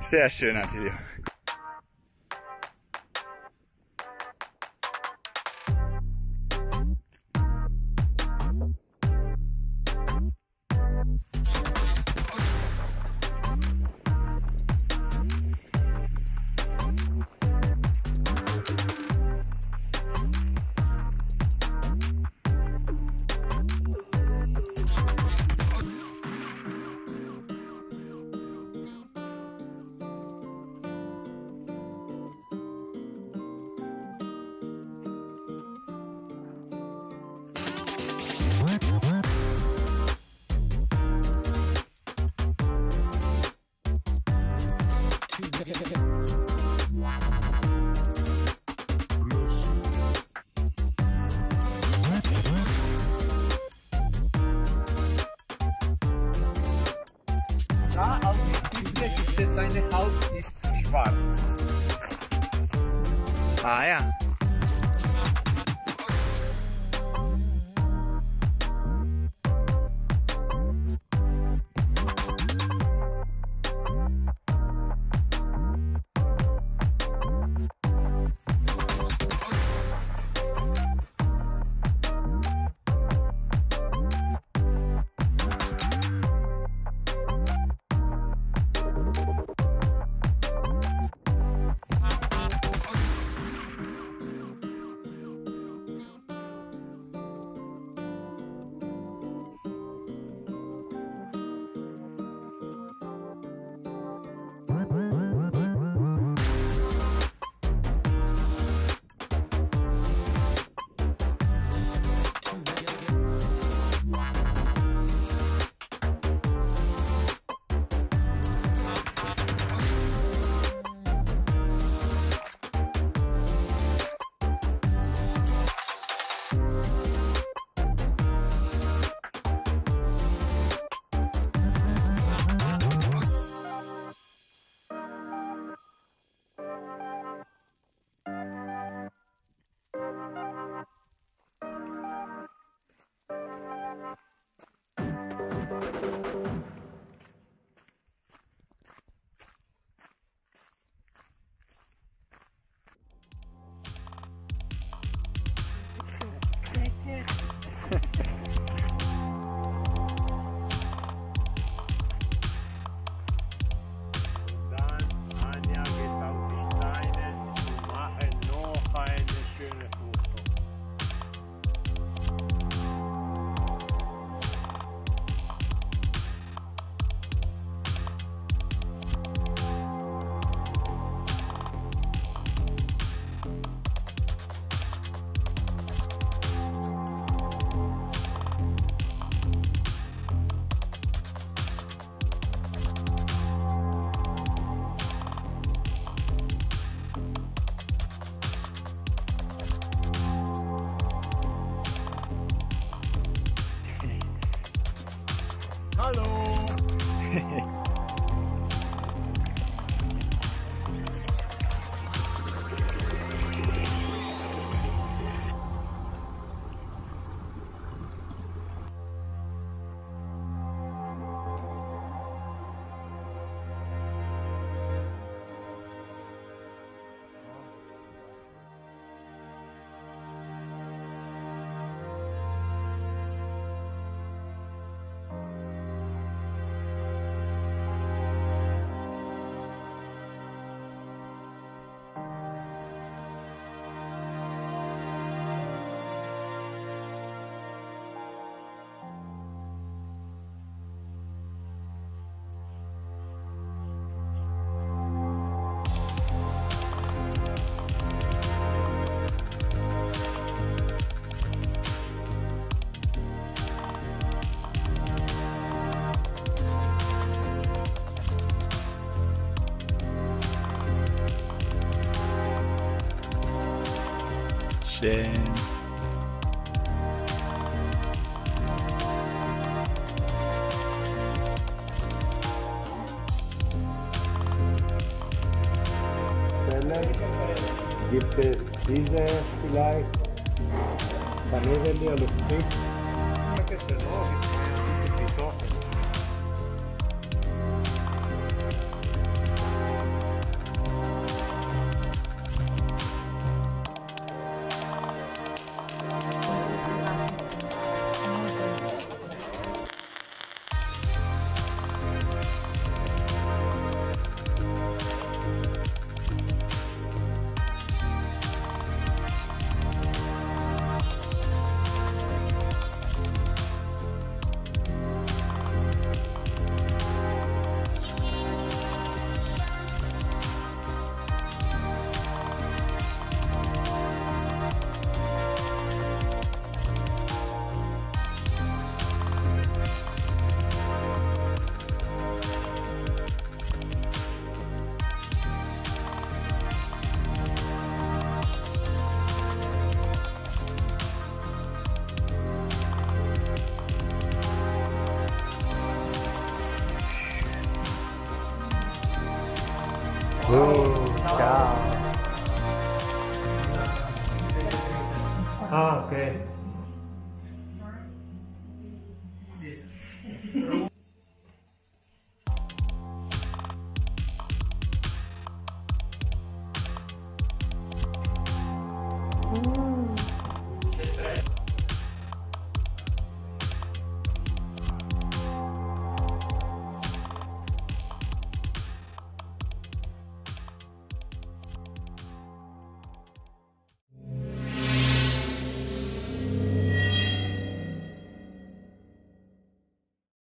Sehr schön hat hier. Da auf dieser Seite seine Haut ist schwarz. Ah ja. Shame. Gibt es diese vielleicht Vanille oder Stick? Ciao. Oh, okay.